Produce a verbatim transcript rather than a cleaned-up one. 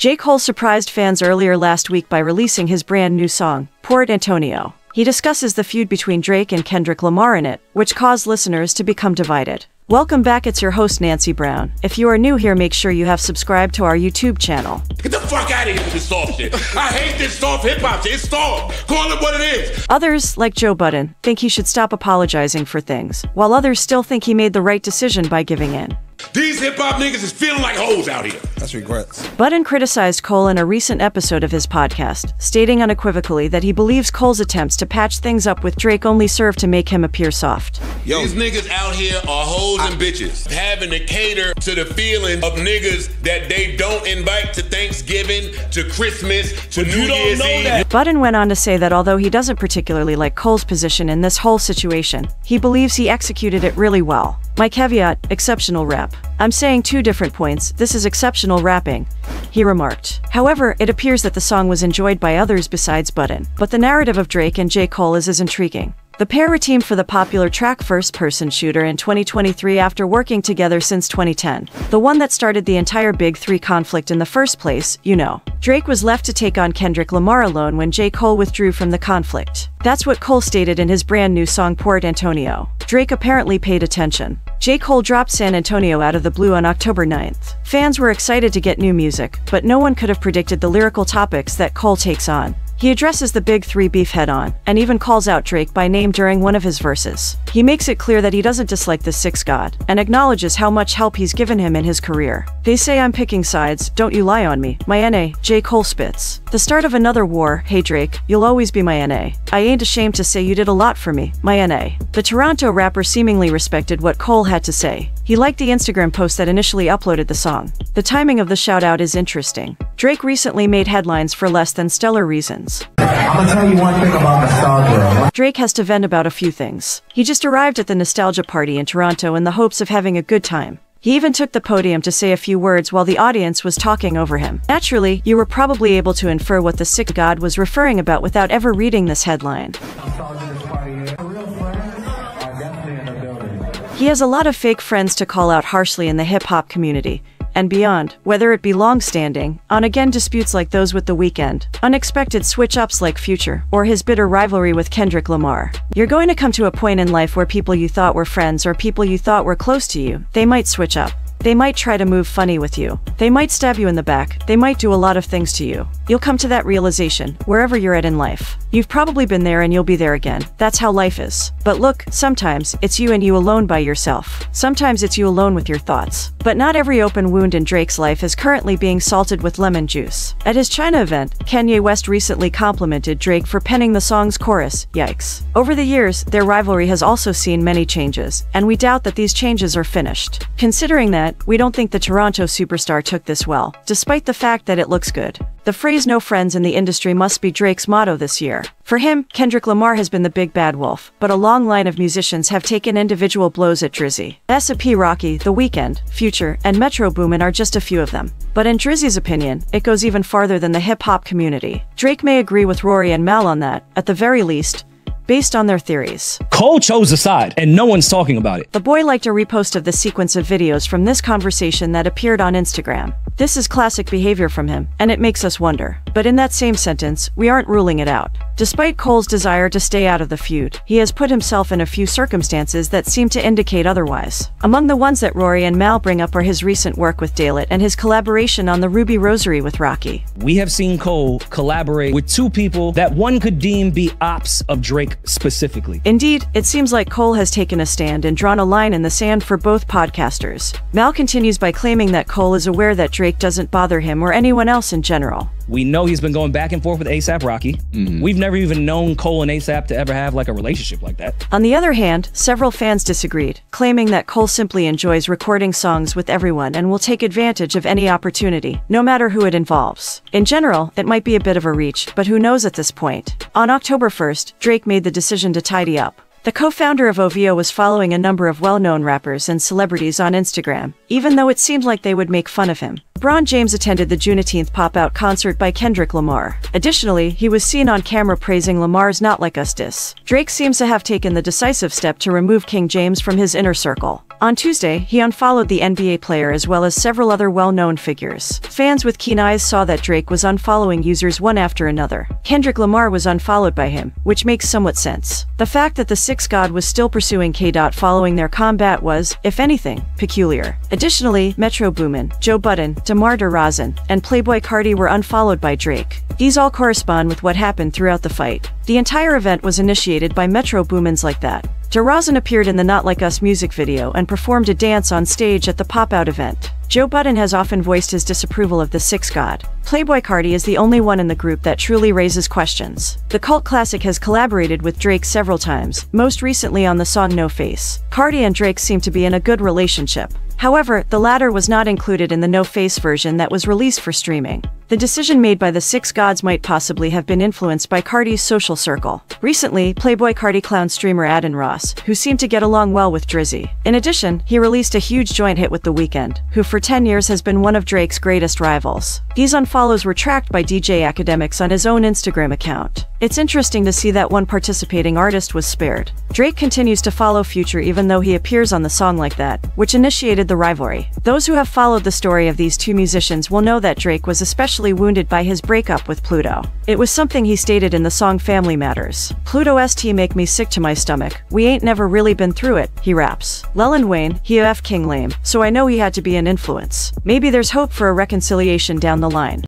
J. Cole surprised fans earlier last week by releasing his brand new song, Port Antonio. He discusses the feud between Drake and Kendrick Lamar in it, which caused listeners to become divided. Welcome back, it's your host Nancy Brown. If you are new here, make sure you have subscribed to our YouTube channel. Get the fuck out of here with this soft shit. I hate this soft hip-hop shit, it's soft. Call it what it is. Others, like Joe Budden, think he should stop apologizing for things, while others still think he made the right decision by giving in. These hip-hop niggas is feeling like hoes out here. That's regrets. Budden criticized Cole in a recent episode of his podcast, stating unequivocally that he believes Cole's attempts to patch things up with Drake only served to make him appear soft. Yo, these niggas out here are hoes and bitches, having to cater to the feelings of niggas that they don't invite to Thanksgiving, to Christmas, to New Year's Eve. Budden went on to say that although he doesn't particularly like Cole's position in this whole situation, he believes he executed it really well. My caveat, exceptional rap. I'm saying two different points, this is exceptional rapping, he remarked. However, it appears that the song was enjoyed by others besides Budden, but the narrative of Drake and J. Cole is as intriguing. The pair were teamed for the popular track First Person Shooter in twenty twenty-three after working together since twenty ten. The one that started the entire Big Three conflict in the first place, you know. Drake was left to take on Kendrick Lamar alone when J. Cole withdrew from the conflict. That's what Cole stated in his brand new song Port Antonio. Drake apparently paid attention. J. Cole dropped San Antonio out of the blue on October ninth. Fans were excited to get new music, but no one could have predicted the lyrical topics that Cole takes on. He addresses the Big Three beef head-on, and even calls out Drake by name during one of his verses. He makes it clear that he doesn't dislike the Six God, and acknowledges how much help he's given him in his career. They say I'm picking sides, don't you lie on me, my N A, J. Cole spits. The start of another war, hey Drake, you'll always be my N A. I ain't ashamed to say you did a lot for me, my N A. The Toronto rapper seemingly respected what Cole had to say. He liked the Instagram post that initially uploaded the song. The timing of the shout-out is interesting. Drake recently made headlines for less than stellar reasons. I'm gonna tell you one thing about nostalgia. Drake has to vent about a few things. He just arrived at the nostalgia party in Toronto in the hopes of having a good time. He even took the podium to say a few words while the audience was talking over him. Naturally, you were probably able to infer what the Sick God was referring about without ever reading this headline. He has a lot of fake friends to call out harshly in the hip-hop community, and beyond, whether it be long-standing, on-again disputes like those with The Weeknd, unexpected switch-ups like Future, or his bitter rivalry with Kendrick Lamar. You're going to come to a point in life where people you thought were friends or people you thought were close to you, they might switch up. They might try to move funny with you. They might stab you in the back. They might do a lot of things to you. You'll come to that realization, wherever you're at in life. You've probably been there and you'll be there again. That's how life is. But look, sometimes, it's you and you alone by yourself. Sometimes it's you alone with your thoughts. But not every open wound in Drake's life is currently being salted with lemon juice. At his China event, Kanye West recently complimented Drake for penning the song's chorus, yikes. Over the years, their rivalry has also seen many changes, and we doubt that these changes are finished. Considering that, we don't think the Toronto superstar took this well, despite the fact that it looks good. The phrase "no friends in the industry" must be Drake's motto this year. For him, Kendrick Lamar has been the big bad wolf, but a long line of musicians have taken individual blows at Drizzy. A$AP Rocky, The Weeknd, Future, and Metro Boomin are just a few of them. But in Drizzy's opinion, it goes even farther than the hip-hop community. Drake may agree with Rory and Mal on that, at the very least, based on their theories. Cole chose a side, and no one's talking about it. The boy liked a repost of the sequence of videos from this conversation that appeared on Instagram. This is classic behavior from him, and it makes us wonder. But in that same sentence, we aren't ruling it out. Despite Cole's desire to stay out of the feud, he has put himself in a few circumstances that seem to indicate otherwise. Among the ones that Rory and Mal bring up are his recent work with Dalit and his collaboration on the Ruby Rosary with Rocky. We have seen Cole collaborate with two people that one could deem be ops of Drake specifically. Indeed, it seems like Cole has taken a stand and drawn a line in the sand for both podcasters. Mal continues by claiming that Cole is aware that Drake doesn't bother him or anyone else in general. We know he's been going back and forth with A$AP Rocky. Mm-hmm. We've never even known Cole and A$AP to ever have like a relationship like that. On the other hand, several fans disagreed, claiming that Cole simply enjoys recording songs with everyone and will take advantage of any opportunity, no matter who it involves. In general, it might be a bit of a reach, but who knows at this point. On October first, Drake made the decision to tidy up. The co-founder of OVO was following a number of well-known rappers and celebrities on Instagram, even though it seemed like they would make fun of him. Bron James attended the Juneteenth pop-out concert by Kendrick Lamar. Additionally, he was seen on camera praising Lamar's Not Like Us diss. Drake seems to have taken the decisive step to remove King James from his inner circle. On Tuesday, he unfollowed the N B A player as well as several other well-known figures. Fans with keen eyes saw that Drake was unfollowing users one after another. Kendrick Lamar was unfollowed by him, which makes somewhat sense. The fact that the Six God was still pursuing K. Dot following their combat was, if anything, peculiar. Additionally, Metro Boomin, Joe Budden, DeMar DeRozan, and Playboi Carti were unfollowed by Drake. These all correspond with what happened throughout the fight. The entire event was initiated by Metro Boomin's Like That. DeRozan appeared in the Not Like Us music video and performed a dance on stage at the pop-out event. Joe Budden has often voiced his disapproval of the Six God. Playboi Carti is the only one in the group that truly raises questions. The cult classic has collaborated with Drake several times, most recently on the song No Face. Carti and Drake seem to be in a good relationship. However, the latter was not included in the No Face version that was released for streaming. The decision made by the Six Gods might possibly have been influenced by Carti's social circle. Recently, Playboi Carti clowned streamer Adin Ross, who seemed to get along well with Drizzy. In addition, he released a huge joint hit with The Weeknd, who for ten years has been one of Drake's greatest rivals. These unfollows were tracked by D J Akademiks on his own Instagram account. It's interesting to see that one participating artist was spared. Drake continues to follow Future even though he appears on the song Like That, which initiated the rivalry. Those who have followed the story of these two musicians will know that Drake was especially wounded by his breakup with Pluto. It was something he stated in the song Family Matters. Pluto st make me sick to my stomach, we ain't never really been through it, he raps. Lil and Wayne, he f King lame, so I know he had to be an influence. Maybe there's hope for a reconciliation down the line.